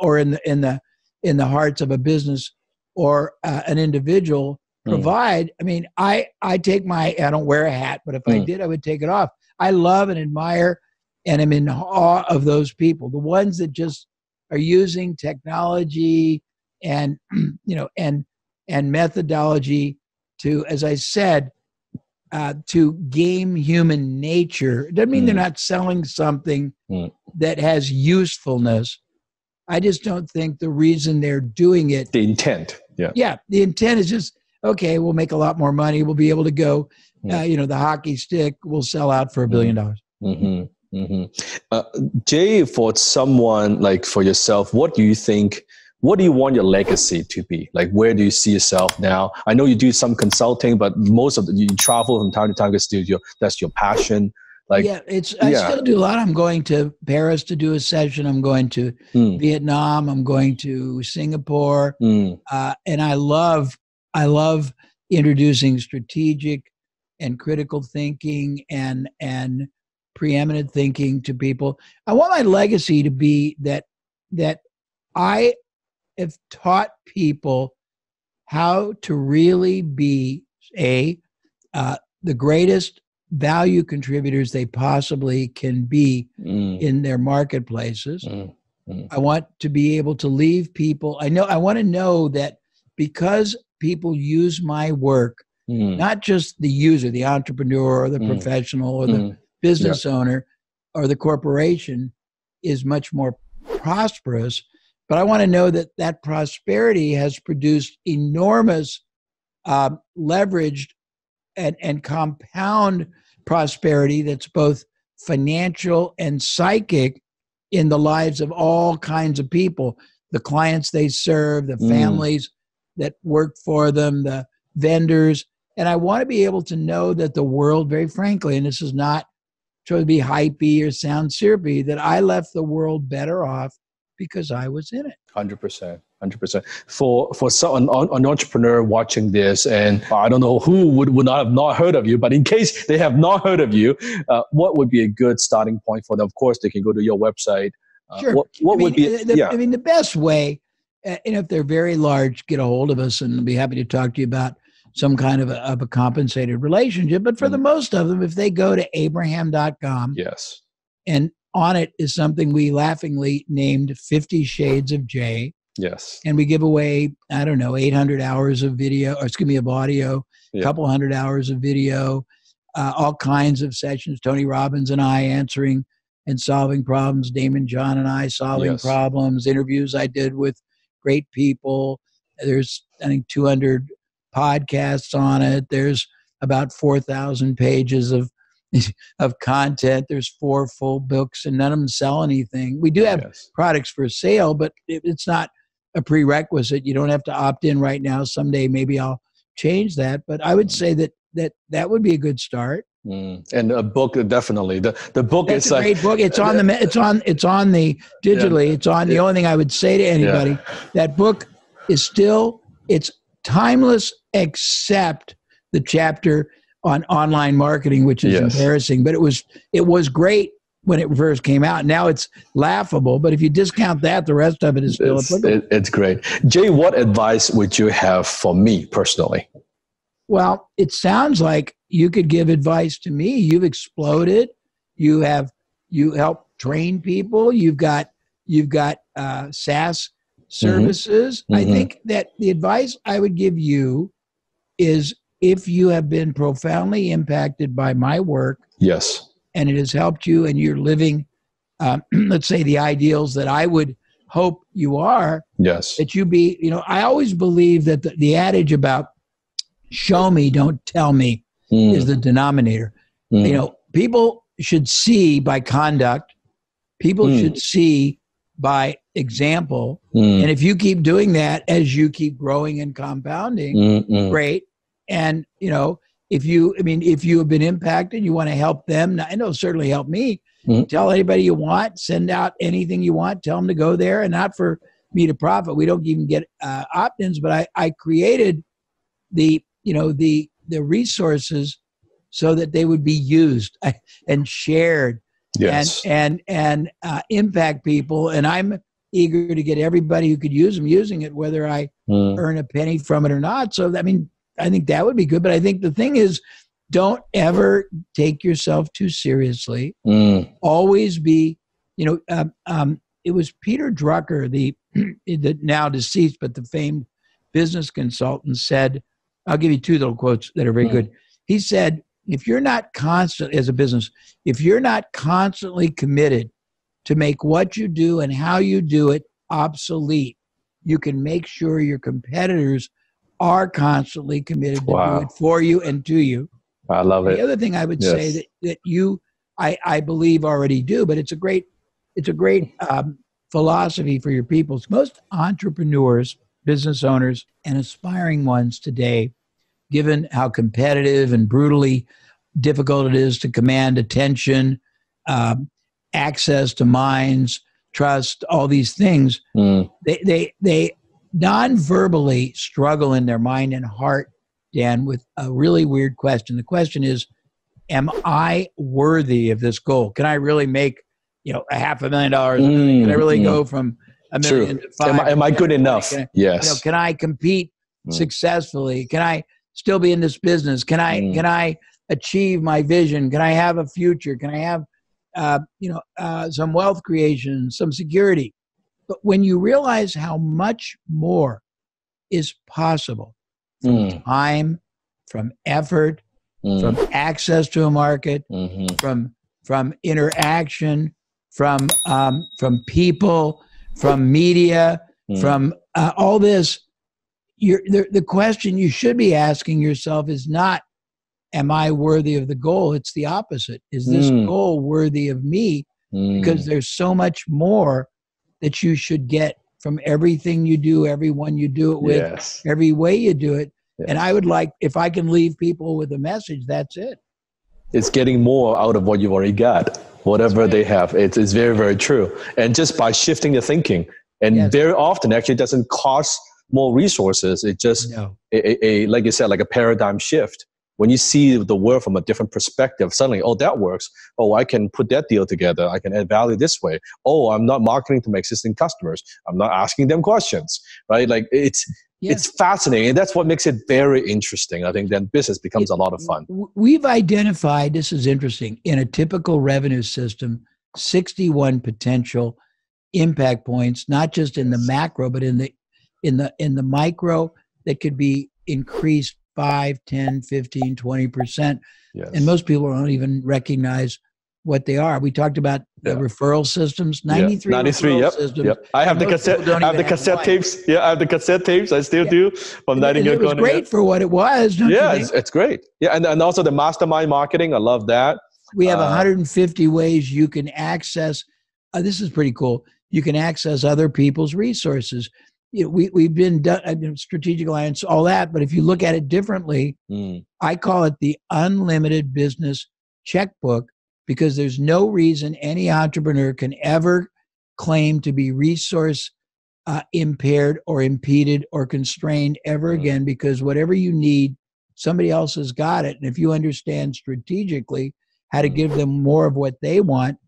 or in the hearts of a business or an individual provide. I mean, I don't wear a hat, but if I did, I would take it off. I love and admire and I'm in awe of those people, the ones that just are using technology and, you know, and methodology to, as I said, to game human nature. It doesn't mean they're not selling something that has usefulness. I just don't think the reason they're doing it. The intent. Yeah. Yeah. The intent is just, okay, we'll make a lot more money. We'll be able to go, you know, the hockey stick will sell out for $1 billion. Mm-hmm. Mm-hmm. Jay, for someone like for yourself, what do you think, what do you want your legacy to be? Like, where do you see yourself now? I know you do some consulting, but most of the, you travel from time to time to studio. That's your passion. Like, yeah, it's, I still do a lot. I'm going to Paris to do a session. I'm going to Vietnam. I'm going to Singapore. And I love introducing strategic and critical thinking and preeminent thinking to people. I want my legacy to be that I have taught people how to really be the greatest value contributors they possibly can be in their marketplaces. I want to be able to leave people. I want to know that because people use my work, not just the user, the entrepreneur or the professional or the business owner or the corporation is much more prosperous, but I want to know that that prosperity has produced enormous leveraged and compound prosperity that's both financial and psychic in the lives of all kinds of people, the clients they serve, the families that work for them, the vendors. And I want to be able to know that the world, very frankly, and this is not trying to be hypey or sound syrupy, that I left the world better off because I was in it. 100%. 100%. For someone, an entrepreneur watching this, and I don't know who would not have not heard of you, but in case they have not heard of you, what would be a good starting point for them? Of course, they can go to your website. Sure. What I mean, would be? I mean, the best way, and if they're very large, get a hold of us, and we'll be happy to talk to you about some kind of a compensated relationship. But for the most of them, if they go to abraham.com, yes, and on it is something we laughingly named 50 Shades of Jay. Yes. And we give away, I don't know, 800 hours of video, or excuse me, of audio, a couple hundred hours of video, all kinds of sessions. Tony Robbins and I answering and solving problems. Damon John and I solving problems, interviews I did with great people. There's, I think, 200 podcasts on it. There's about 4,000 pages of content. There's 4 full books, and none of them sell anything. We do have products for sale, but it's not a prerequisite. You don't have to opt in right now. Someday maybe I'll change that, but I would say that would be a good start. And a book, definitely. The book is a great book. It's on the it's on the digitally. It's on the only thing I would say to anybody. That book is still, it's timeless except the chapter on online marketing, which is embarrassing, but it was great when it first came out. Now it's laughable, but if you discount that, the rest of it is still applicable. It's great. Jay, what advice would you have for me personally? Well, it sounds like you could give advice to me. You've exploded. You help train people. You've got SaaS services. Mm-hmm. I think that the advice I would give you is, if you have been profoundly impacted by my work, and it has helped you, and you're living, let's say, the ideals that I would hope you are, that you be, you know, I always believe that the adage about show me, don't tell me is the denominator. You know, people should see by conduct, people should see by example. And if you keep doing that as you keep growing and compounding, great. And, you know, if you have been impacted, you want to help them. I know, certainly help me. Tell anybody you want, send out anything you want, tell them to go there, and not for me to profit. We don't even get opt-ins, but I created the resources so that they would be used and shared and impact people. And I'm eager to get everybody who could use them using it, whether I earn a penny from it or not. So, I mean, I think that would be good. But I think the thing is, don't ever take yourself too seriously. Always be, you know, it was Peter Drucker, the now deceased, but the famed business consultant, said, I'll give you 2 little quotes that are very good. He said, if you're not constant as a business, if you're not constantly committed to make what you do and how you do it obsolete, you can make sure your competitors are constantly committed to do it for you and to you. I love it. The other thing I would say that you, I believe already do, but it's a great philosophy for your people. Most entrepreneurs, business owners, and aspiring ones today, given how competitive and brutally difficult it is to command attention, access to minds, trust, all these things, they non-verbally struggle in their mind and heart, Dan, with a really weird question. The question is, am I worthy of this goal? Can I really make, a $500,000? Can I really go from a million to $5 million? Am I good enough? Can I compete successfully? Can I still be in this business? Can I achieve my vision? Can I have a future? Can I have some wealth creation, some security? But when you realize how much more is possible from time, from effort, from access to a market, from interaction, from people, from media, from all this, the question you should be asking yourself is not, am I worthy of the goal? It's the opposite. Is this goal worthy of me? Because there's so much more that you should get from everything you do, everyone you do it with, every way you do it. Yes. And I would like, if I can leave people with a message, that's it. It's getting more out of what you've already got, whatever they have. It's very, very true. And just by shifting the thinking, and very often actually doesn't cost more resources. It just, like you said, like a paradigm shift. When you see the world from a different perspective, suddenly, oh, that works. Oh, I can put that deal together. I can add value this way. Oh, I'm not marketing to my existing customers. I'm not asking them questions, right? Like it's fascinating. And that's what makes it very interesting. I think then business becomes a lot of fun. We've identified, this is interesting, in a typical revenue system, 61 potential impact points, not just in the macro, but in the micro that could be increased 5, 10, 15, 20%. And most people don't even recognize what they are. We talked about the referral systems, 93 referral systems. I have the cassette, tapes. Yeah, I have the cassette tapes. I still do. From Nightingale. It was great for what it was. Yeah, it's great. Yeah, and also the mastermind marketing. I love that. We have 150 ways you can access. This is pretty cool. You can access other people's resources. We've been done strategic alliance, all that, but if you look at it differently, I call it the unlimited business checkbook, because there's no reason any entrepreneur can ever claim to be resource impaired or impeded or constrained ever again, because whatever you need, somebody else has got it. And if you understand strategically how to give them more of what they want,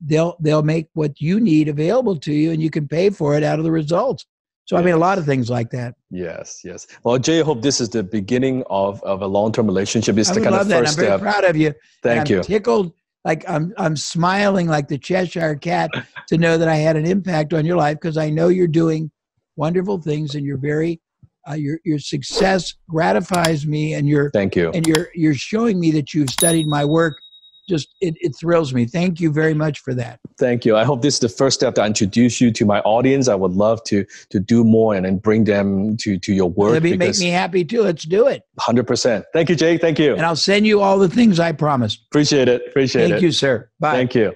they'll make what you need available to you, and you can pay for it out of the results. So, I mean, a lot of things like that. Yes, yes. Well, Jay, I hope this is the beginning of a long-term relationship. It's the kind of first step. I'm very proud of you. Thank you. I'm tickled. Like I'm smiling like the Cheshire Cat to know that I had an impact on your life, because I know you're doing wonderful things, and you're very, your success gratifies me, and you're thank you, and you're showing me that you've studied my work. Just, it thrills me. Thank you very much for that. Thank you. I hope this is the first step to introduce you to my audience. I would love to do more and bring them to your work. It'd make me happy too. Let's do it. 100%. Thank you, Jay. Thank you. And I'll send you all the things I promised. Appreciate it. Appreciate it. Thank you, sir. Bye. Thank you.